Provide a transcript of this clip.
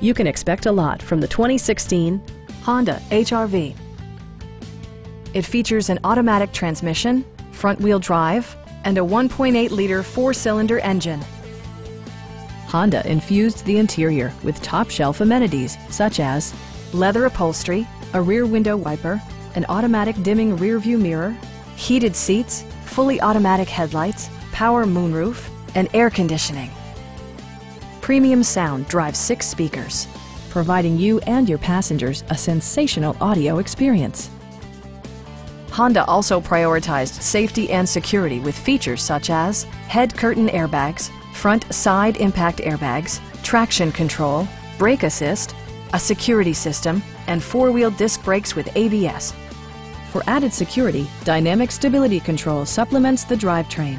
You can expect a lot from the 2016 Honda HR-V. It features an automatic transmission, front-wheel drive, and a 1.8-liter four-cylinder engine. Honda infused the interior with top-shelf amenities such as leather upholstery, a rear window wiper, an automatic dimming rearview mirror, heated seats, fully automatic headlights, power moonroof, and air conditioning. Premium sound drives 6 speakers, providing you and your passengers a sensational audio experience. Honda also prioritized safety and security with features such as head curtain airbags, front side impact airbags, traction control, brake assist, a security system, and four-wheel disc brakes with ABS. For added security, Dynamic Stability Control supplements the drivetrain.